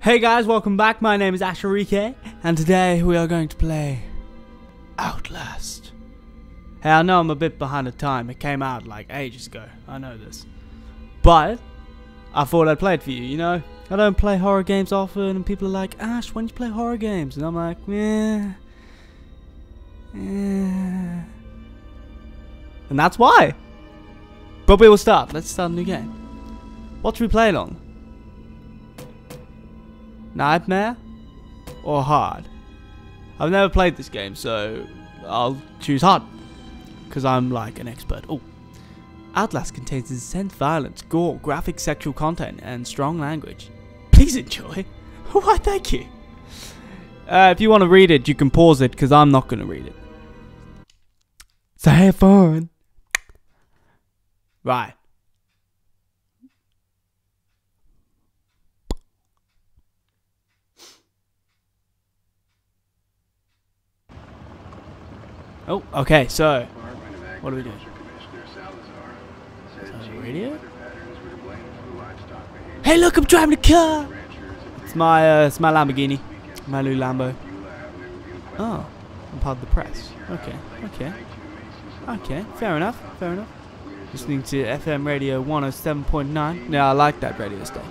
Hey guys, welcome back. My name is Ash Kerkhof, and today we are going to play Outlast. Hey, I know I'm a bit behind the time. It came out like ages ago. I know this. But I thought I'd play it for you, you know? I don't play horror games often, and people are like, Ash, when do you play horror games? And I'm like, meh. Yeah. And that's why. But we will start. Let's start a new game. What should we play along? Nightmare or hard? I've never played this game, so I'll choose hard because I'm like an expert. Oh, Outlast contains incessant violence, gore, graphic sexual content, and strong language. Please enjoy. Why, thank you. If you want to read it, you can pause it because I'm not going to read it. So have fun. Right. Oh, okay, so what are we doing? Radio? Hey, look, I'm driving a car. It's my Lamborghini, my new Lambo. Oh, I'm part of the press. Okay, fair enough. Listening to FM Radio 107.9. Now I like that radio station.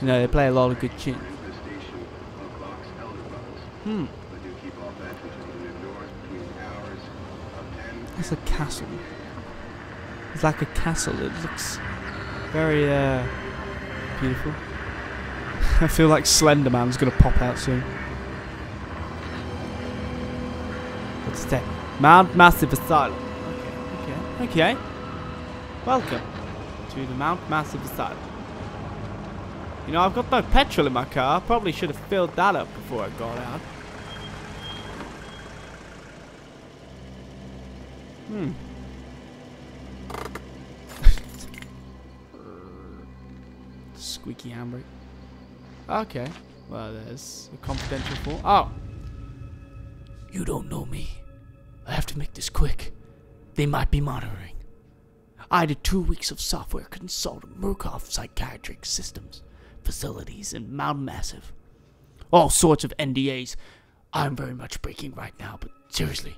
You know, they play a lot of good tunes. It's a castle. It's like a castle. It looks very beautiful. I feel like Slender Man's gonna pop out soon. What's that? Mount Massive Asylum. Okay. Welcome to the Mount Massive Asylum. You know, I've got no petrol in my car. I probably should have filled that up before I got out. Squeaky handbrake. Okay. Well, there's a confidential call. Oh. You don't know me. I have to make this quick. They might be monitoring. I did 2 weeks of software consult at Murkoff Psychiatric Systems facilities in Mount Massive. All sorts of NDAs. I'm very much breaking right now, but seriously.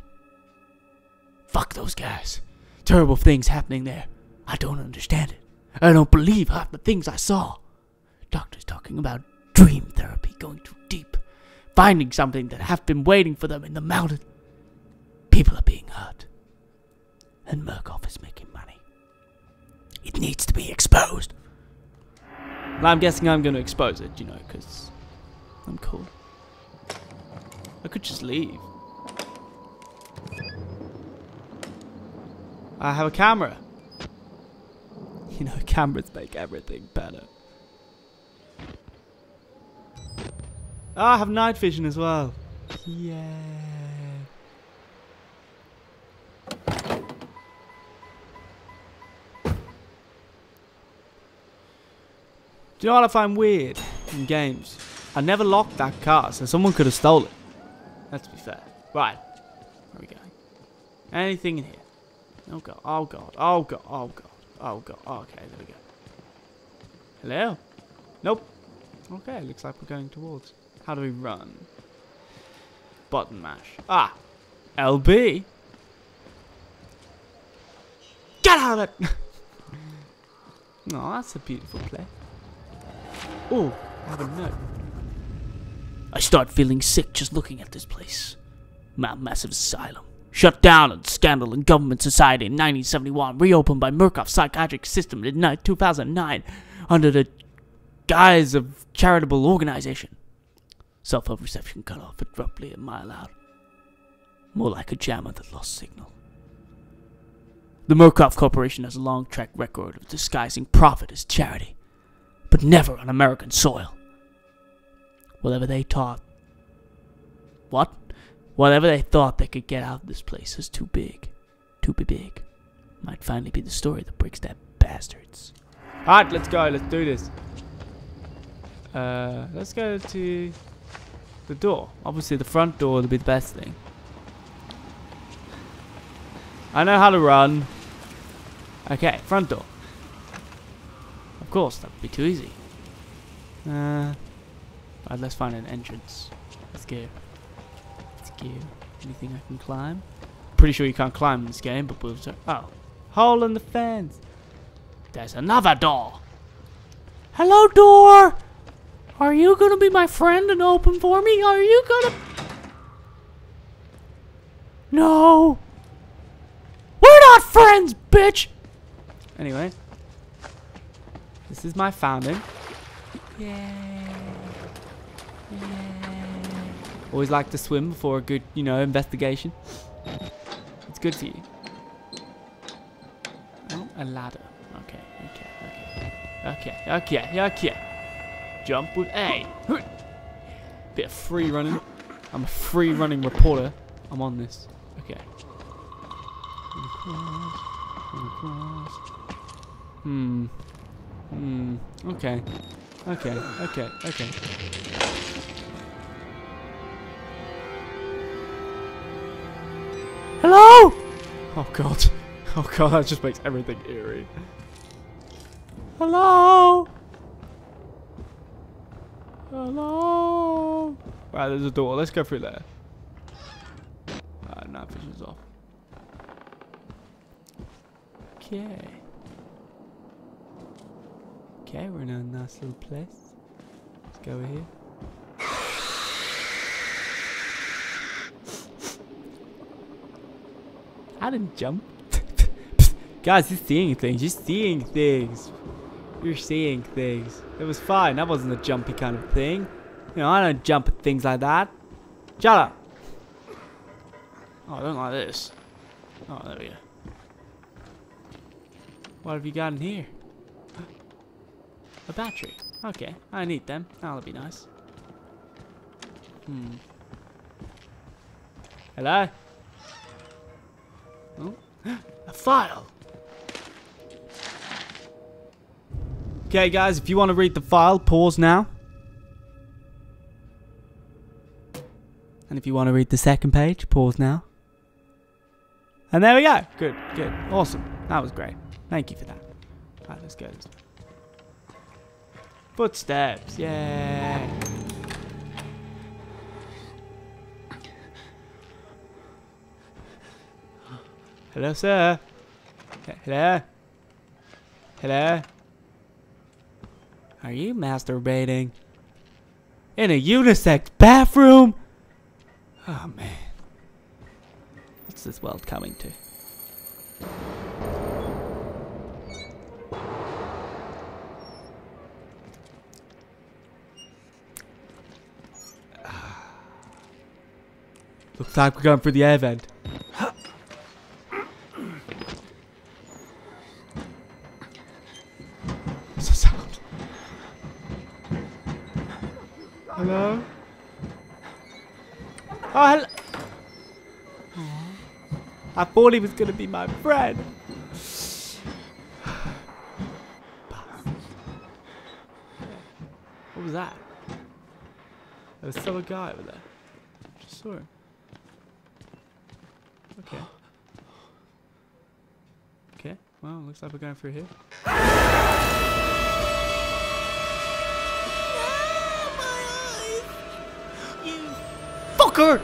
Fuck those guys. Terrible things happening there. I don't understand it. I don't believe half the things I saw. Doctors talking about dream therapy, going too deep, finding something that have been waiting for them in the mountain. People are being hurt. And Murkoff is making money. It needs to be exposed. Well, I'm guessing I'm going to expose it, you know, because I'm cool. I could just leave. I have a camera. You know, cameras make everything better. Oh, I have night vision as well. Yeah. Do you know what I find weird in games? I never locked that car, so someone could have stolen it. Let's be fair. Right. Where are we going? Anything in here? Oh god, oh god, oh god, oh god, oh god, okay, there we go. Hello? Nope. Okay, looks like we're going towards. How do we run? Button mash. Ah! LB! Get out of it! Oh, that's a beautiful play. Oh, I have a note. I start feeling sick just looking at this place. Mount Massive Asylum. Shut down on scandal in government society in 1971, reopened by Murkoff Psychiatric System in 2009 under the guise of charitable organization. Cell phone reception cut off abruptly a mile out. More like a jammer that lost signal. The Murkoff Corporation has a long track record of disguising profit as charity, but never on American soil. Whatever they thought they could get out of this place is too big. Too big. Might finally be the story that breaks that bastards. Alright, let's go. Let's do this. Let's go to the door. Obviously, the front door would be the best thing. I know how to run. Okay, front door. Of course, that would be too easy. Alright, let's find an entrance. Let's go. Let's go. Anything I can climb? Pretty sure you can't climb in this game, but we'll... Oh. Hole in the fence. There's another door. Hello, door. Are you gonna be my friend and open for me? Are you gonna... No. We're not friends, bitch. Anyway. This is my fountain. Yay. Yay. Always like to swim before a good, you know, investigation. It's good for you. Oh, a ladder. Okay, okay, okay. Okay, okay, okay. Jump with A. Bit of free running. I'm a free running reporter. I'm on this. Okay. Across, across. Hmm. Hmm. Okay. Okay, okay, okay. Hello? Oh god. Oh god, that just makes everything eerie. Hello? Hello? Right, there's a door. Let's go through there. Alright, night vision's off. Okay. Okay, we're in a nice little place. Let's go over here. I didn't jump. Guys, you're seeing things. You're seeing things. You're seeing things. It was fine. That wasn't a jumpy kind of thing. You know, I don't jump at things like that. Shut up. Oh, I don't like this. Oh, there we go. What have you got in here? A battery. Okay, I need them. That'll be nice. Hmm. Hello? Oh. A file! Okay guys, if you want to read the file, pause now. And if you want to read the second page, pause now. And there we go! Good, good. Awesome. That was great. Thank you for that. Alright, let's go. Footsteps, yeah. Hello, sir. Hello. Hello. Are you masturbating in a unisex bathroom? Oh man, what's this world coming to? Looks like we're going through the air vent. What's the sound? Hello? Oh, hello! I thought he was going to be my friend. What was that? There was still a guy over there. I just saw him. Okay. Okay. Well, looks like we're going through here. You fucker!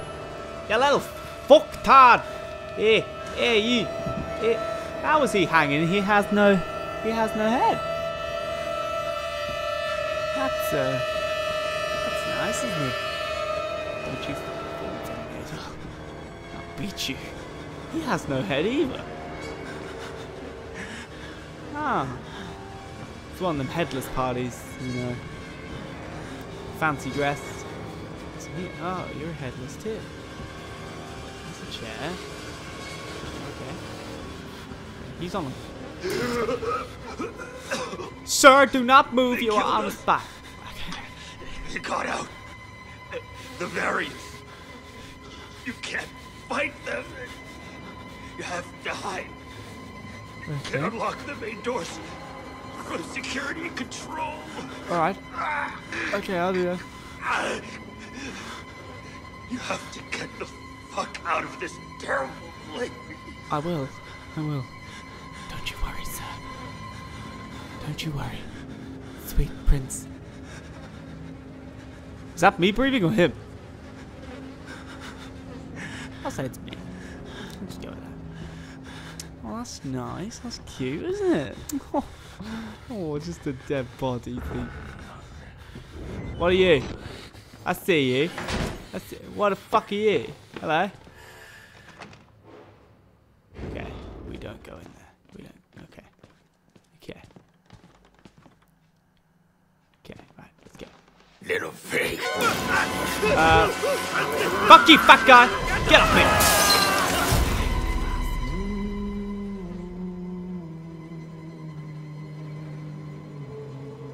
You little fucktard! Hey, hey, you! Hey. How is he hanging? He has no head. That's nice, isn't it? Don't you fall down? I'll beat you. He has no head either. Ah. It's one of them headless parties, you know. Fancy dress. Oh, you're headless too. There's a chair. Okay. He's on the... Sir, do not move. You are on the spot. You got out. The variants. You can't fight them. You have to hide. Okay. They unlock the main doors. Go to security and control. Alright. Okay, I'll do that. You have to get the fuck out of this terrible place. I will. I will. Don't you worry, sir. Don't you worry. Sweet prince. Is that me breathing or him? I'll say it's me. I'll just go with that. Oh, that's nice. That's cute, isn't it? Oh, just a dead body thing. What are you? I see you. I see. What the fuck are you? Hello? Okay, we don't go in there. We don't. Okay. Okay. Okay, right, let's go. Little pig. Fuck you, fat guy! Get off me!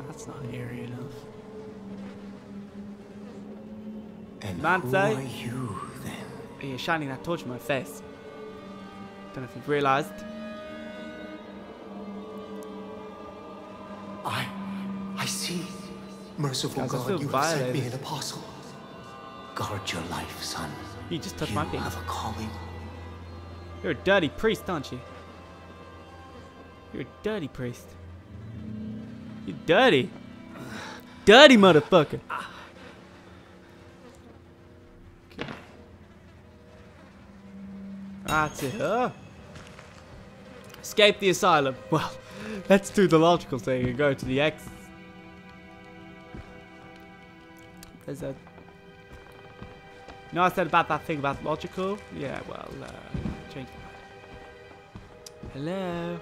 That's not airy enough. And who are you then? You're shining that torch in my face. Don't know if you've realised. I see. Merciful God, you have sent me an apostle. Guard your life, son. You just touched my face. You have a calling. You're a dirty priest, aren't you? You're a dirty priest. You're dirty. Dirty motherfucker. Okay. That's it. Oh. Escape the asylum. Well, let's do the logical thing and go to the exit. There's a... You know I said about that thing about logical? Yeah, well, change my mind. Hello?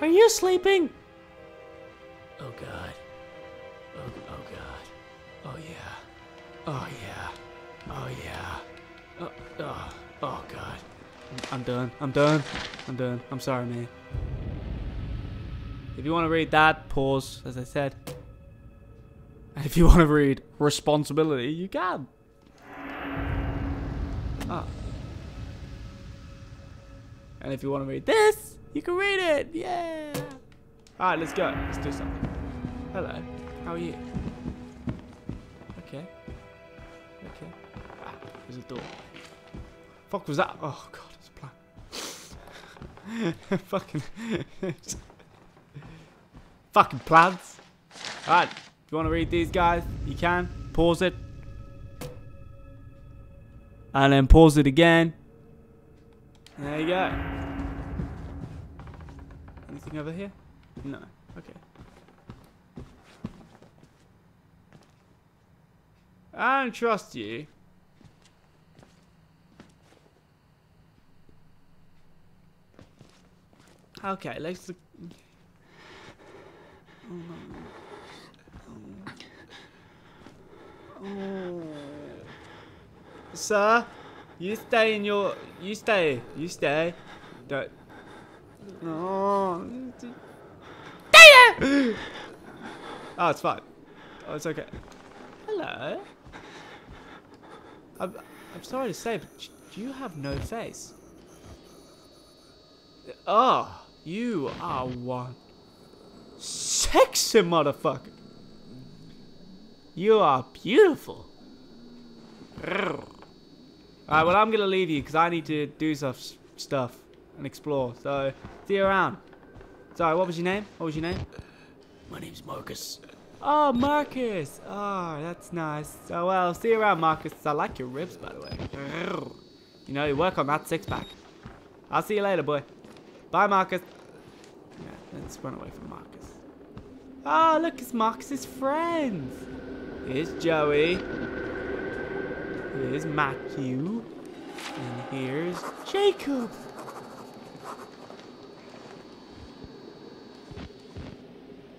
Are you sleeping? Oh, God. Oh, oh God. Oh, yeah. Oh, yeah. Oh, yeah. Oh, oh, oh God. I'm done. I'm done. I'm done. I'm sorry, man. If you want to read that, pause, as I said. And if you want to read responsibility, you can. Oh. And if you want to read this, you can read it. Yeah. Alright, let's go. Let's do something. Hello. How are you? Okay. Okay. Ah, there's a door. Fuck was that? Oh god, it's a plant. Fucking fucking plants. Alright, if you want to read these guys, you can. Pause it. And then pause it again. There you go. Anything over here? No. Okay. I don't trust you. Okay, let's look. Oh. Sir, you stay in your. You stay. You stay. Don't. Oh. Stay there! Oh, it's fine. Oh, it's okay. Hello. I'm sorry to say, but you have no face. Oh, you are one sexy motherfucker. You are beautiful. Alright, well I'm gonna leave you because I need to do stuff and explore. So see you around. Sorry, what was your name? What was your name? My name's Marcus. Oh, Marcus. Oh, that's nice. So well, see you around, Marcus. I like your ribs, by the way. You know, you work on that six-pack. I'll see you later, boy. Bye, Marcus. Yeah, let's run away from Marcus. Oh, look, it's Marcus's friends. Here's Joey. Here's Matthew, and here's Jacob.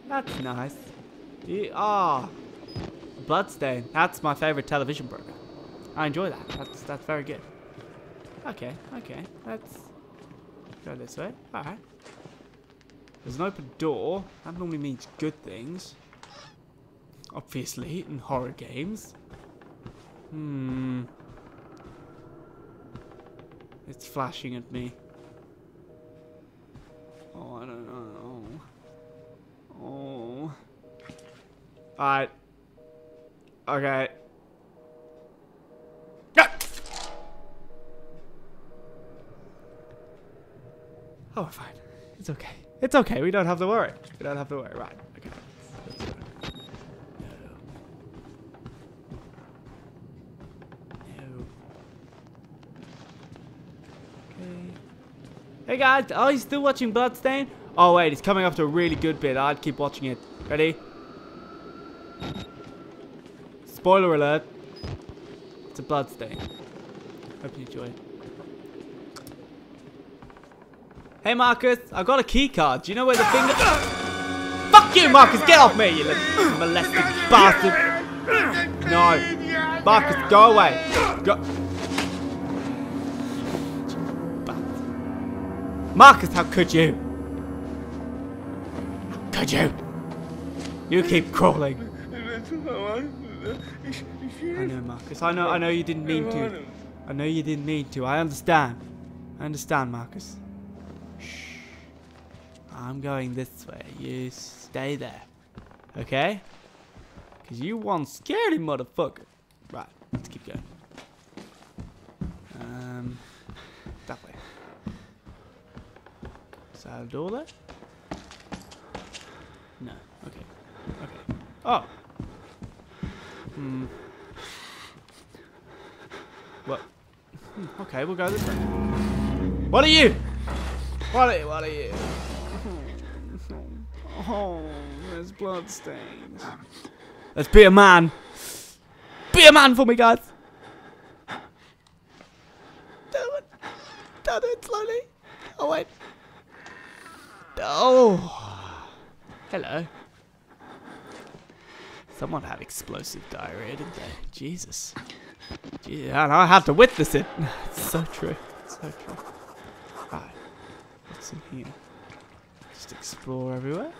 That's nice. Ah, Bloodstain. That's my favorite television program. I enjoy that. That's very good. Okay, okay. Let's go this way. All right. There's an open door. That normally means good things. Obviously, in horror games. Hmm. It's flashing at me. Oh, I don't know. Oh. Oh. Alright. Okay. Oh, we're fine. It's okay. It's okay. We don't have to worry. We don't have to worry. Right. Okay. Hey guys, oh, he's still watching Bloodstain? Oh wait, he's coming up to a really good bit. I'd keep watching it. Ready? Spoiler alert. It's a Bloodstain. Hope you enjoy it. Hey Marcus, I got a key card. Do you know where the finger... Fuck you Marcus, get off me, you little molested bastard. No. Marcus, go away. Go... Marcus, how could you? How could you? You keep crawling. I know Marcus, I know you didn't mean to. I know you didn't mean to, I understand. I understand Marcus. I'm going this way. You stay there. Okay? Because you one scary motherfucker. Right. Let's keep going. That way. Is that a door there? No. Okay. Okay. Oh. Hmm. What? Okay, we'll go this way. What are you? What are you? Oh, there's bloodstains. Let's be a man. Be a man for me, guys. Do it slowly. Oh wait. Oh. Hello. Someone had explosive diarrhea, didn't they? Jesus. Gee, and I had to witness it. It's so true. It's so true. Right. What's in here? Just explore everywhere.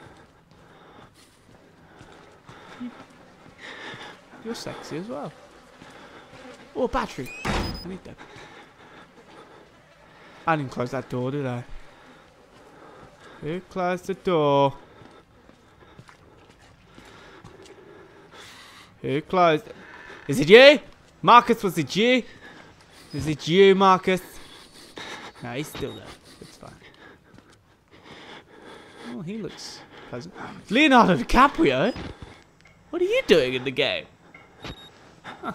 You're sexy as well. Oh, battery. I need that. I didn't close that door, did I? Who closed the door? Who closed it? Is it you? Marcus, was it you? Is it you, Marcus? No, he's still there. It's fine. Oh, he looks pleasant. Leonardo DiCaprio? What are you doing in the game? Huh.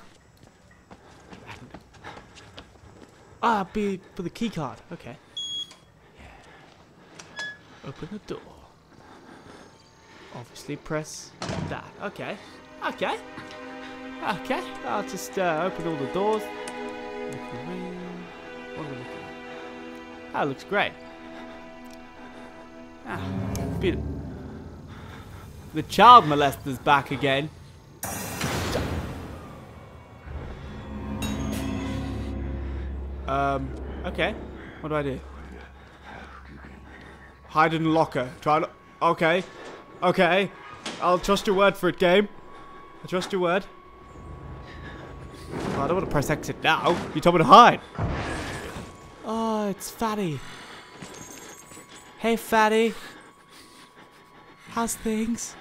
Ah, B for the keycard. Okay. Yeah. Open the door. Obviously press that. Okay. Okay. Okay. I'll just open all the doors. What are we looking at? That looks great. Ah, beautiful. The child molester's back again. Okay. What do? Hide in locker. Okay. Okay. I'll trust your word for it, game. I trust your word. Oh, I don't want to press exit now. You told me to hide. Oh, it's Fatty. Hey, Fatty. How's things?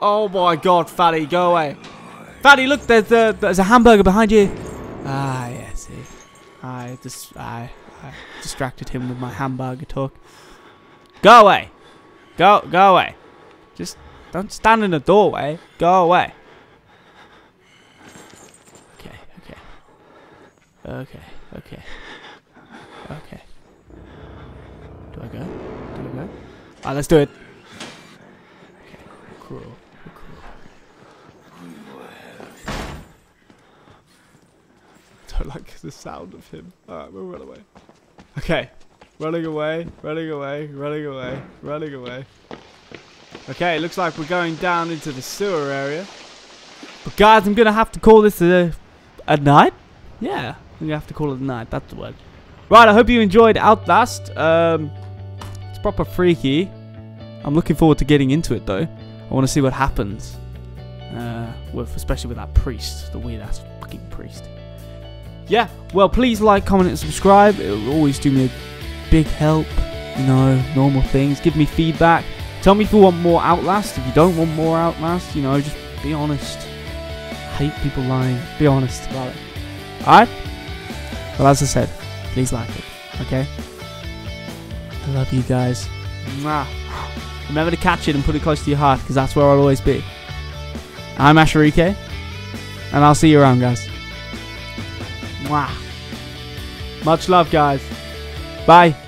Oh my God, Fatty, go away! Fatty, look, there's a hamburger behind you. Ah, yeah, see, I distracted him with my hamburger talk. Go away, go away. Just don't stand in the doorway. Go away. Okay. Do I go? Alright, let's do it. Okay, we're cruel. I don't like the sound of him. Alright, we'll run away. Okay. Running away. Okay, looks like we're going down into the sewer area. But guys, I'm gonna have to call this a night? Yeah. You have to call it a night, that's the word. Right, I hope you enjoyed Outlast. It's proper freaky. I'm looking forward to getting into it though. I want to see what happens. Especially with that priest, the weird ass fucking priest. Yeah, well please like, comment and subscribe. It will always do me a big help. You know, normal things. Give me feedback. Tell me if you want more Outlast. If you don't want more Outlast, you know, just be honest. I hate people lying. Be honest about it. Alright? Well, as I said, please like it, okay? I love you guys. Mwah. Remember to catch it and put it close to your heart, because that's where I'll always be. I'm Asharike, and I'll see you around, guys. Mwah. Much love, guys. Bye.